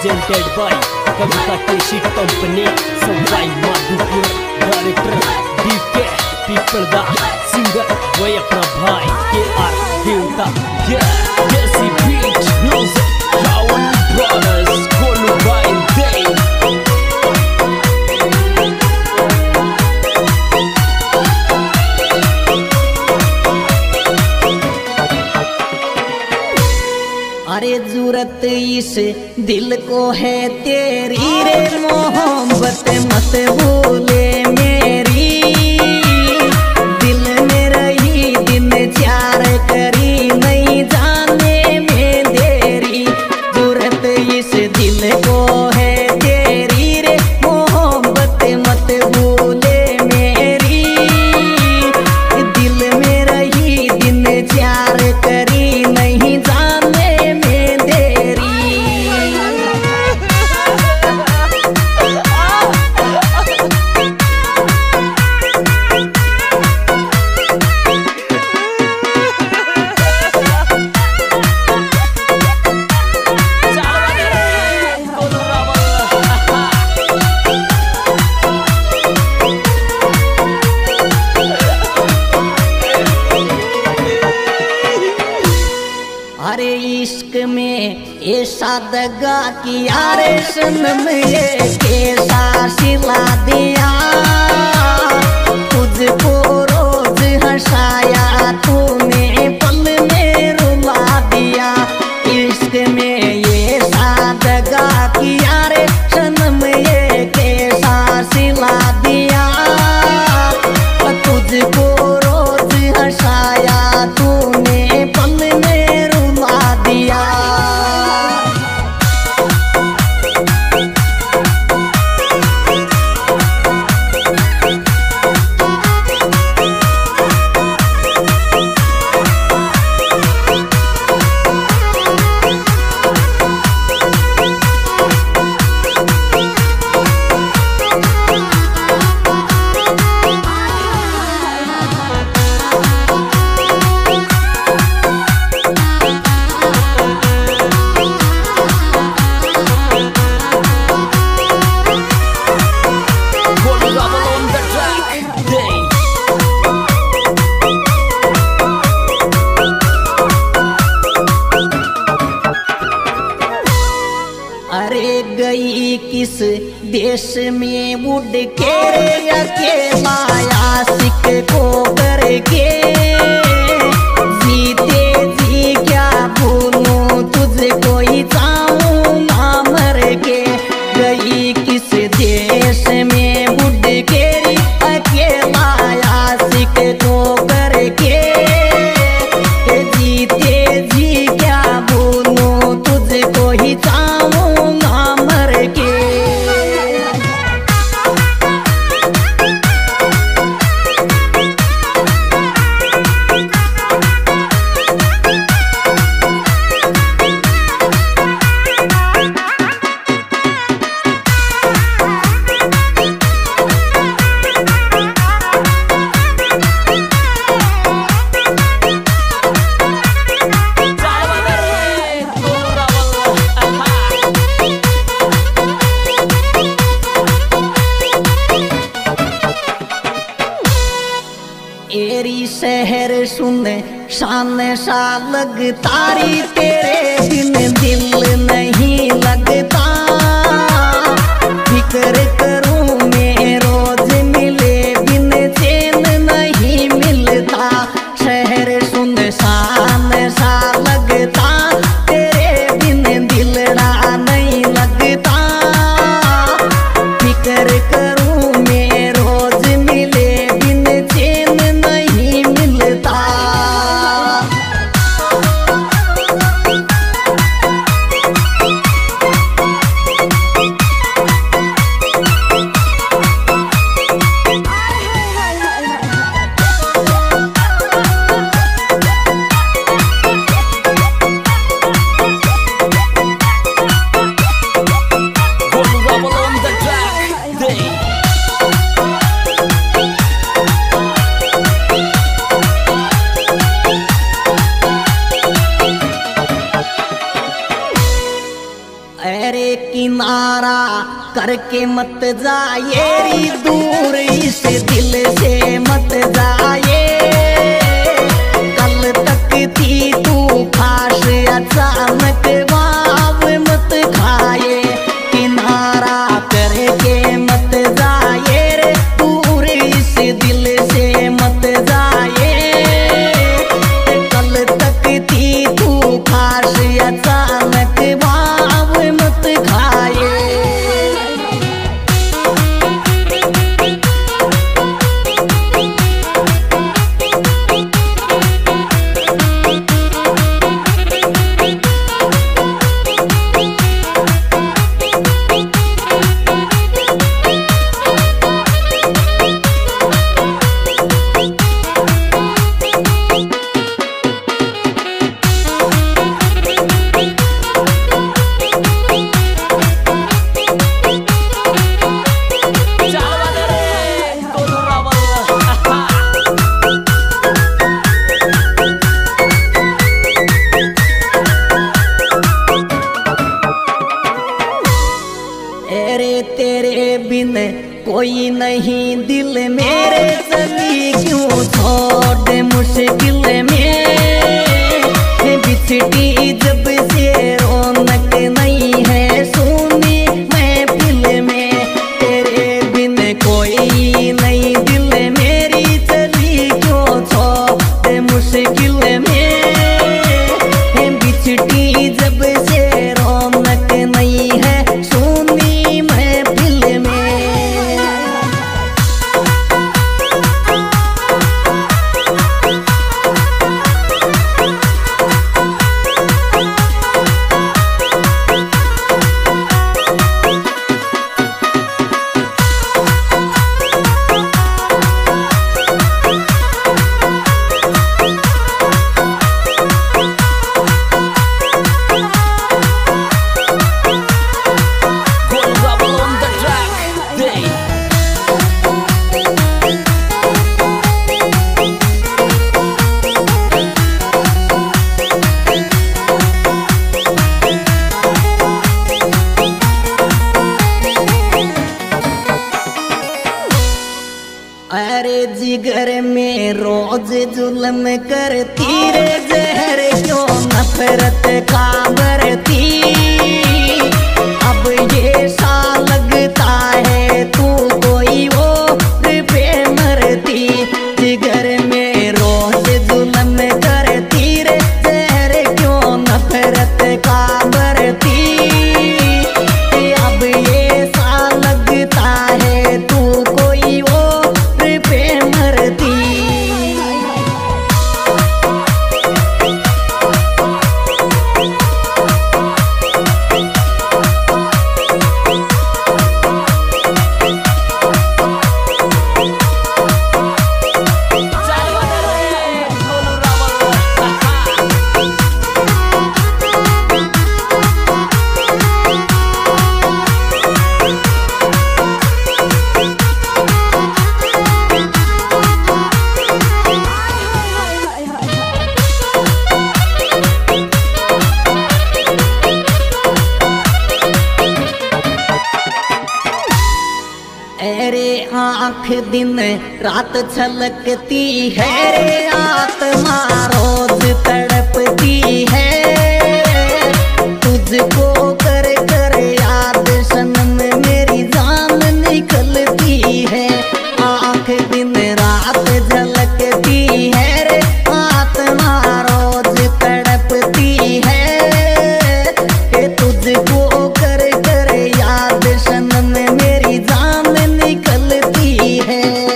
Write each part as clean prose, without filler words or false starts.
presented by Kavita Krishi Company. So by Madhupur, director DK, people da singer Vayaprabhai KR Devta. Yeah, Desi Beach Music, Raul Brothers, Kolubine Day. अरे जरूरत इस दिल को है तेरी रे मोहब्बत मत भूले मेरी दिल में रही दिन प्यार करी नहीं जाने में देरी जरूरत इस दिल को है तेरी रे मोहब्बत मत भूले मेरी दिल में रही दिन प्यार करी नहीं जाने ऐसा दगा किया रे सनम कैसा सिला दिया तुझको रोज हंसाया तूने पल में रुला दिया इश्क में ये सा दगा किया रे सनम कैसा सिला दिया तुझको रोज हंसाया तूने पल में रुला दिया किस देश में उड़ के अकेला आशिक को करके जीते जी क्या भूलूं तुझको ही चाहूं ना मर के गई किस देश में उड़ के अकेला आशिक को करके जीते जी क्या भूलूं तुझको ही चाहूं ना मर के शहर सुन शान सा लगता रे तेरे दिन दिल नहीं लगता फिक्र करूं मैं रोज मिले बिन चैन नहीं मिलता शहर सुन शान सा लगता तेरे बिन दिल ना नहीं लगता फिक्र करूं मैं रोज मिले बिन चैन नहीं मिलता करके मत जाए री दूर, इस दिल से मत जाए। कल तक थी तू खास अचानक वाव मत खाए, किनारा करके मत जाए रे दूर, इस दिल से मत जाए। कल तक थी तू खास अचानक वाव मत खाए। बिन कोई नहीं दिल मेरे, सभी क्यों छोड़ मुश्किल में बिछड़ी जब से रौनक नहीं है सुनी मैं दिल में। तेरे बिन कोई नहीं दिल मेरी, सभी क्यों छोड़ मुश्किल में बिछड़ी जब से रौनक नहीं है सुनी मैं दिल में। अरे जिगर में रोज जुल्म करती रे जहर क्यों नफरत का बरती। अब ये सा लगता है तू कोई वो पे मरती। जिगर में रोज जुल्म करती रे जहर क्यों नफरत का बरती। अब ये सा लगता है तू कोई वो आँख दिन रात छलकती है रे आत्मा रोज तड़पती है। तुझको कर कर याद सनम मेरी जान निकलती है। आँख दिन रात झलकती है रे आत्मा रोज तड़पती है। तुझको कर कर याद सनम मेरी जान निकलती है।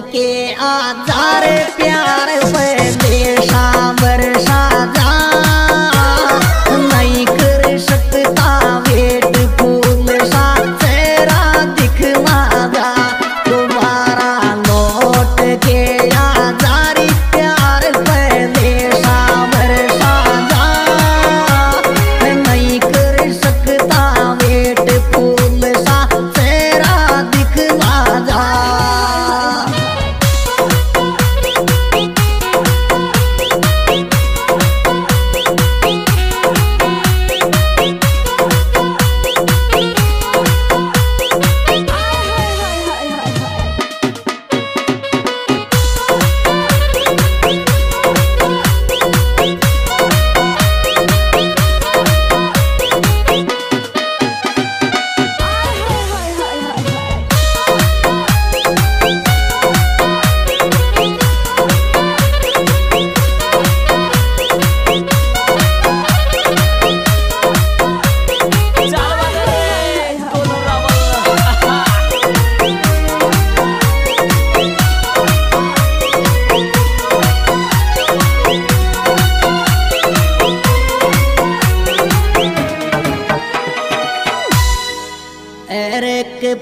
के आधार प्यार देशा वर्षा जा नहीं कर सकता वेट फूल सा तेरा दिखवा जा तुम्हारा लौट के आधार प्यार देशा वर्षा जा नहीं कर सकता वेट फूल सा तेरा दिखवा जा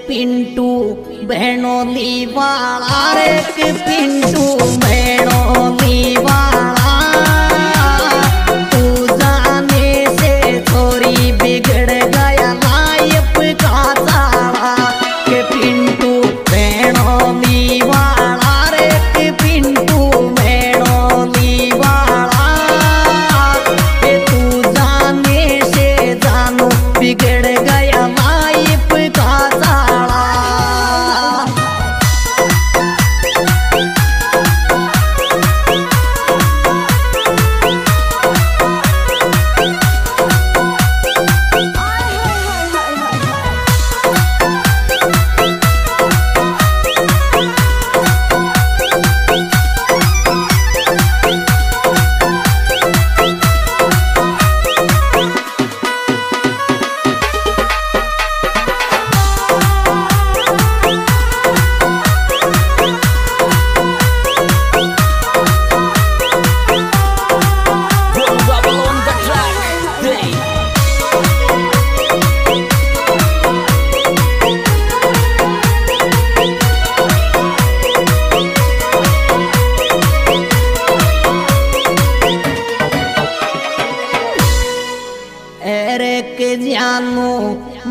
पिंटू बहनोली वाला रे पिंटू बहनोली वाला तू जाने से थोड़ी बिगड़ गया लाइफ का सारा के पिंटू बहनोली वाला रे पिंटू बहनोली वाला तू जाने से जानो बिगड़ गया लाइफ का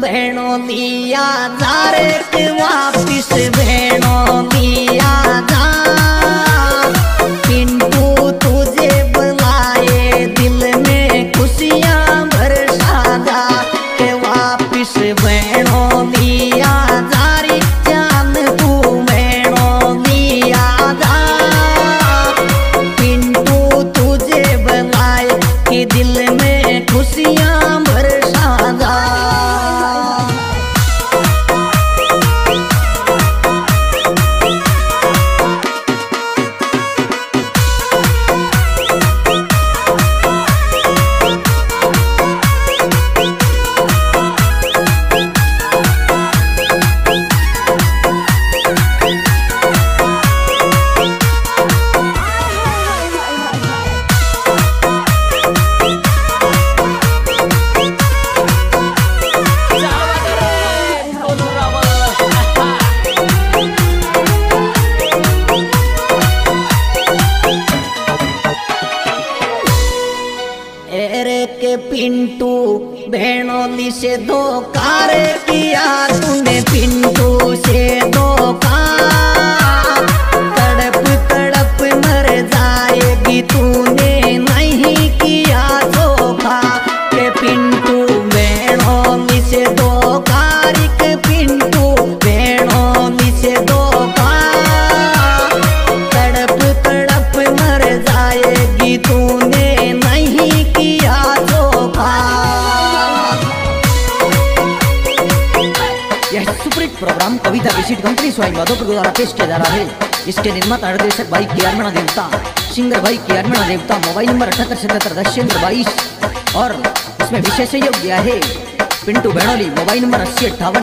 भेणो दिया दारक वापिस भेणो दिया दा पिंटू तुझे बुलाए दिल में खुशियाँ भर सादा के वापिस भेणो दिया दारी जान तू भेणो दिया दा पिंटू तुझे बुलाए कि दिल में खुशियाँ भर सादा पिंटू बहनोली से धोकार किया तूने पिंटू से धोखा तड़प तड़प मर जाएगी तूने नहीं किया धोखा के पिंटू बहनोली से धोकार के पिंटू बहनोली से धोखा तड़प तड़प मर जाएगी तूने नहीं किया प्रोग्राम कविता विशिष्ट कंपनी स्वाई माधोपुर द्वारा पेश किया जा रहा है। इसके निर्माता और निर्देशक भाई कियारमणा देवता, सिंगर भाई कियारमणा देवता, मोबाइल नंबर 7877 1022 और इसमें विशेष सहयोग दिया है पिंटू बहनोली। Mobile number 8058।